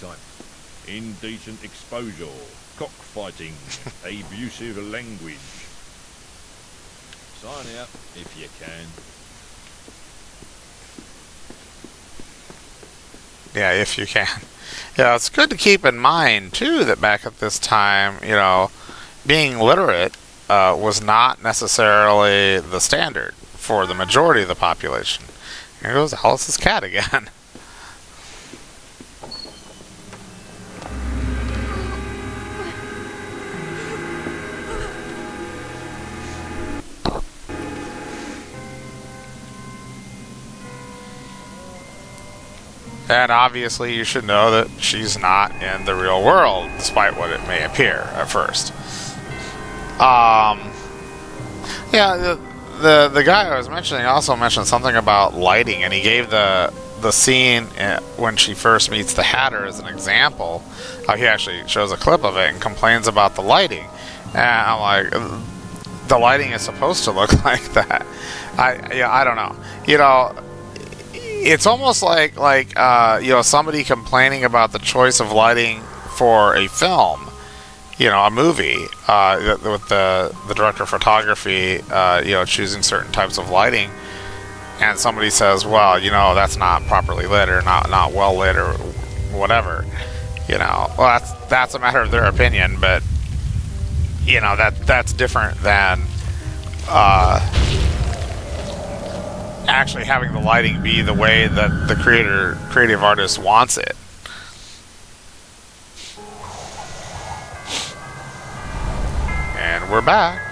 Type. Indecent exposure, cockfighting, abusive language. Sign out if you can. Yeah, if you can. Yeah, it's good to keep in mind, too, that back at this time, you know, being literate was not necessarily the standard for the majority of the population. Here goes Alice's cat again. And obviously you should know that she's not in the real world, despite what it may appear at first. Yeah, the guy I was mentioning also mentioned something about lighting, and he gave the scene when she first meets the Hatter as an example. He actually shows a clip of it and complains about the lighting. And I'm like, the lighting is supposed to look like that. I don't know. You know, it's almost like you know, somebody complaining about the choice of lighting for a film, you know, a movie, with the director of photography, you know, choosing certain types of lighting, and somebody says, well, you know, that's not properly lit or not well lit or whatever, you know. Well, that's a matter of their opinion, but you know, that's different than actually having the lighting be the way that the creative artist wants it. And we're back.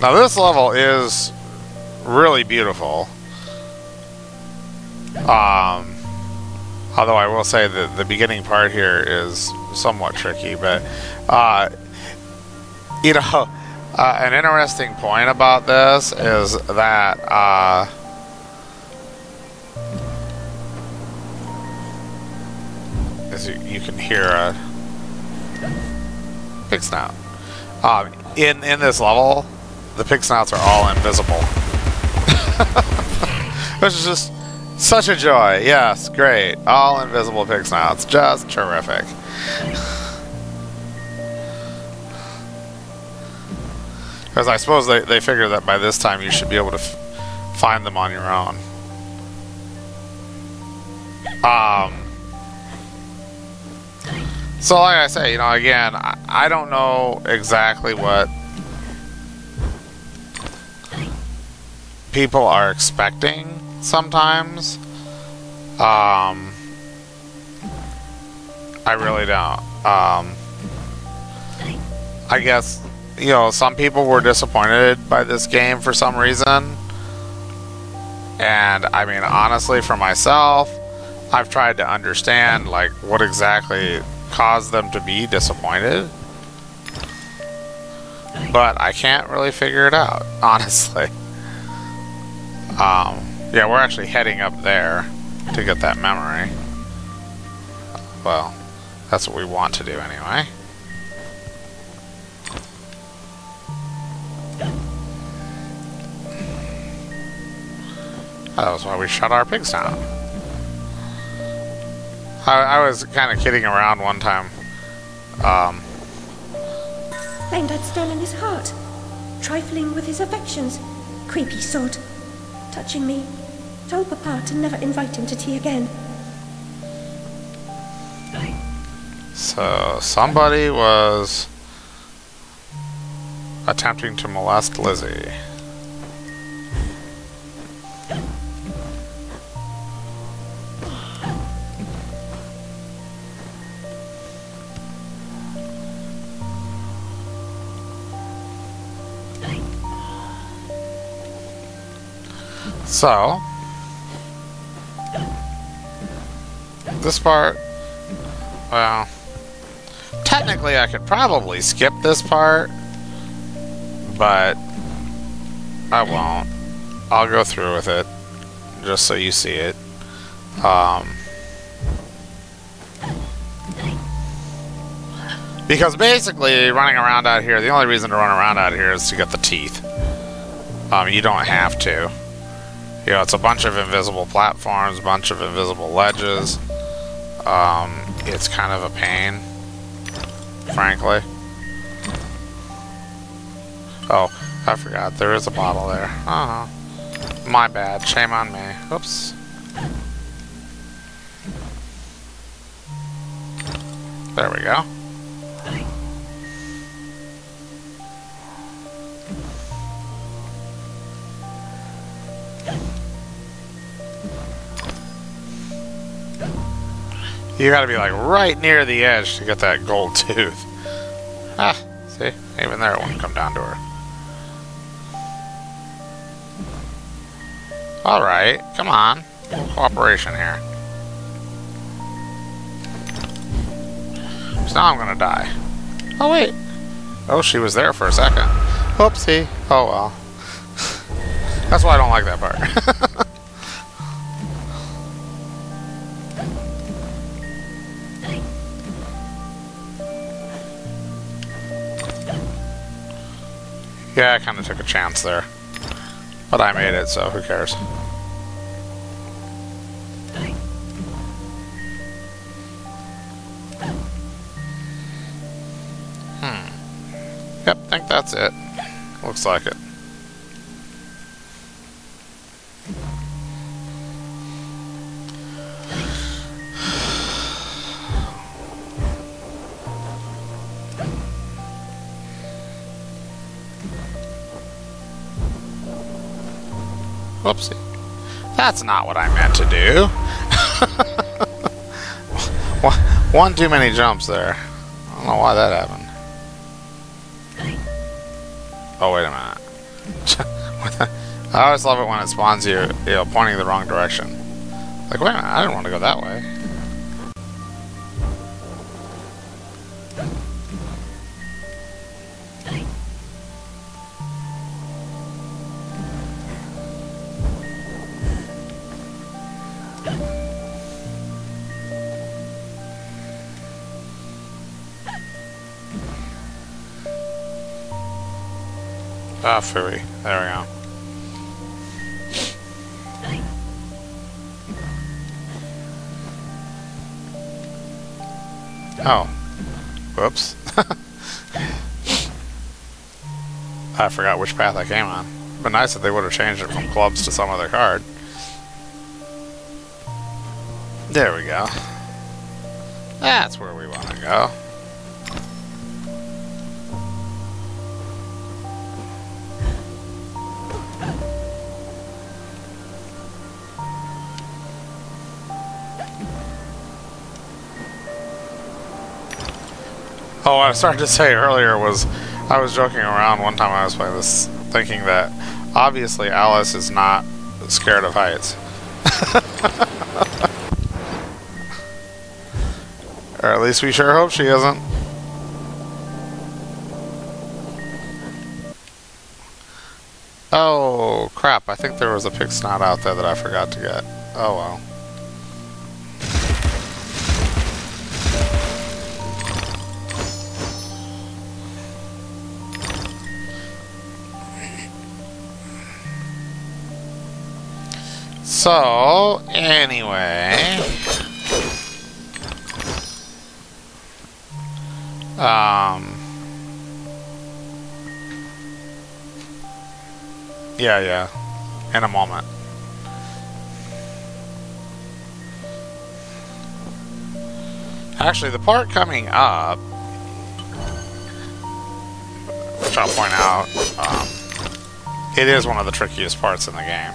Now this level is really beautiful. Although I will say that the beginning part here is somewhat tricky, but you know, an interesting point about this is that as you can hear a pig snout. In this level, the pig snouts are all invisible. Which is just such a joy. Yes, great. All invisible pig snouts. Just terrific. Because I suppose they figure that by this time you should be able to find them on your own. So like I say, you know, again, I don't know exactly what people are expecting sometimes. I really don't. I guess, you know, some people were disappointed by this game for some reason. And I mean, honestly, for myself, I've tried to understand, like, what exactly caused them to be disappointed. But I can't really figure it out, honestly. Yeah, we're actually heading up there to get that memory. Well, that's what we want to do anyway. That was why we shut our pigs down. I was kind of kidding around one time. Claimed I'd stolen his heart, trifling with his affections. Creepy sod. Touching me, told Papa to never invite him to tea again. So somebody was attempting to molest Lizzie. So, this part, well, technically I could probably skip this part, but I won't. I'll go through with it just so you see it. Because basically, running around out here, the only reason to run around out here is to get the teeth. You don't have to. You know, it's a bunch of invisible platforms, a bunch of invisible ledges. It's kind of a pain, frankly. Oh, I forgot. There is a bottle there. Uh-huh. My bad. Shame on me. Oops. There we go. You gotta be like right near the edge to get that gold tooth. Ah, see? Even there it wouldn't come down to her. Alright, come on. A little cooperation here. So now I'm gonna die. Oh, wait. Oh, she was there for a second. Whoopsie. Oh, well. That's why I don't like that part. Yeah, I kind of took a chance there. But I made it, so who cares? Yep, I think that's it. Looks like it. Whoopsie. That's not what I meant to do. One too many jumps there. I don't know why that happened. Oh, wait a minute. I always love it when it spawns you, pointing the wrong direction. Like, wait a minute, I didn't want to go that way. Ah, furry. There we go. Oh. Whoops. I forgot which path I came on. It'd been nice if they would have changed it from clubs to some other card. There we go. That's where we want to go. Oh, what I started to say earlier was I was joking around one time I was playing this thinking that obviously Alice is not scared of heights. Or at least we sure hope she isn't. Oh, crap. I think there was a pig snot out there that I forgot to get. Oh, well. So, anyway, yeah, in a moment. Actually, the part coming up, which I'll point out, it is one of the trickiest parts in the game.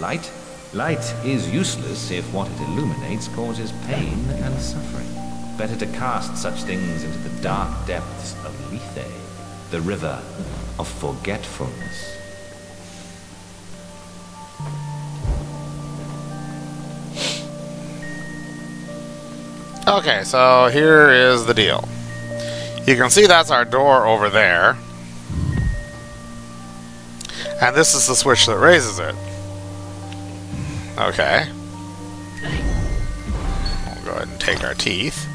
Light? Light is useless if what it illuminates causes pain and suffering. Better to cast such things into the dark depths of Lethe, the river of forgetfulness. Okay, so here is the deal. You can see that's our door over there. And this is the switch that raises it. Okay. We'll go ahead and take our teeth.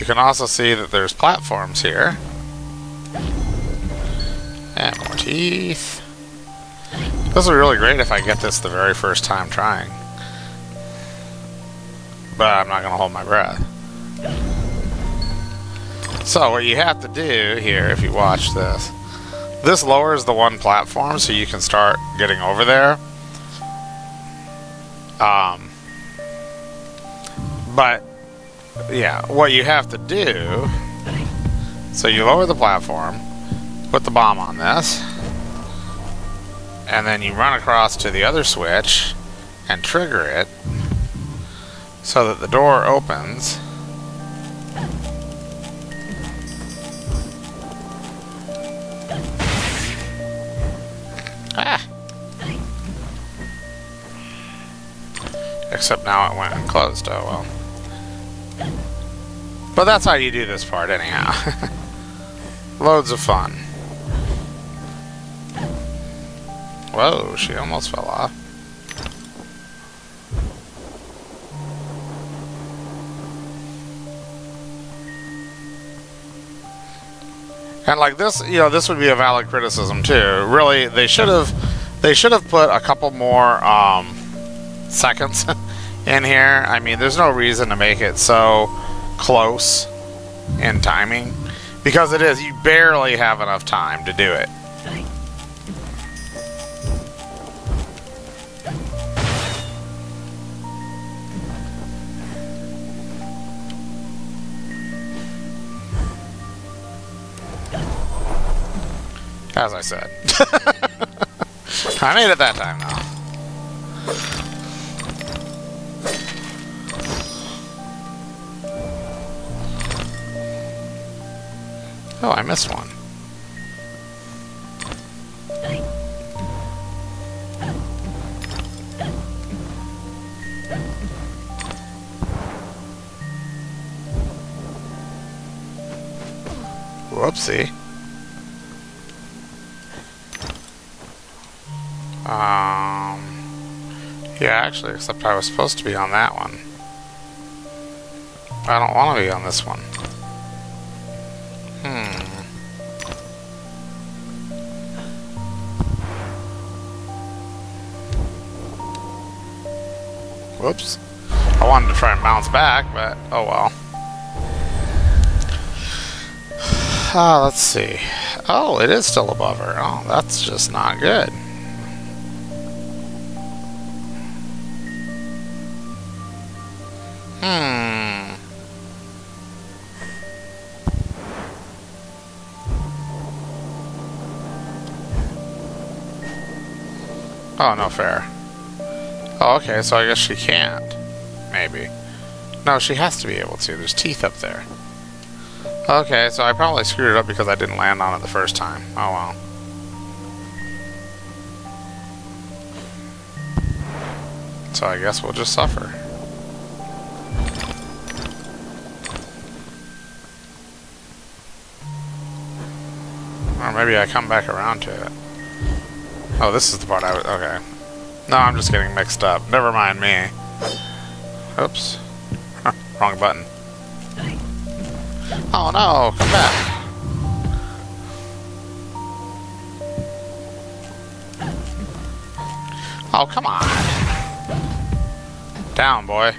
You can also see that there's platforms here. And more teeth. This would be really great if I get this the very first time trying. But I'm not going to hold my breath. So what you have to do here, if you watch this, this lowers the one platform so you can start getting over there. But yeah, what you have to do, so you lower the platform, put the bomb on this, and then you run across to the other switch and trigger it so that the door opens. Except now it went and closed, oh well. But that's how you do this part anyhow. Loads of fun. Whoa, she almost fell off. And like this, you know, this would be a valid criticism too. Really, they should have put a couple more seconds in here. I mean, there's no reason to make it so close in timing, because it is, you barely have enough time to do it. As I said. I made it that time now. Oh, I missed one. Whoopsie. Yeah, actually, except I was supposed to be on that one. I don't want to be on this one. Whoops. I wanted to try and bounce back, but oh well. Let's see. Oh, it is still above her. Oh, that's just not good. Oh, no fair. Oh, okay, so I guess she can't. Maybe. No, she has to be able to. There's teeth up there. Okay, so I probably screwed it up because I didn't land on it the first time. Oh, well. So I guess we'll just suffer. Or maybe I come back around to it. Oh, this is the part I was... Okay. No, I'm just getting mixed up. Never mind me. Oops. Wrong button. Oh no, come back. Oh, come on. Down, boy.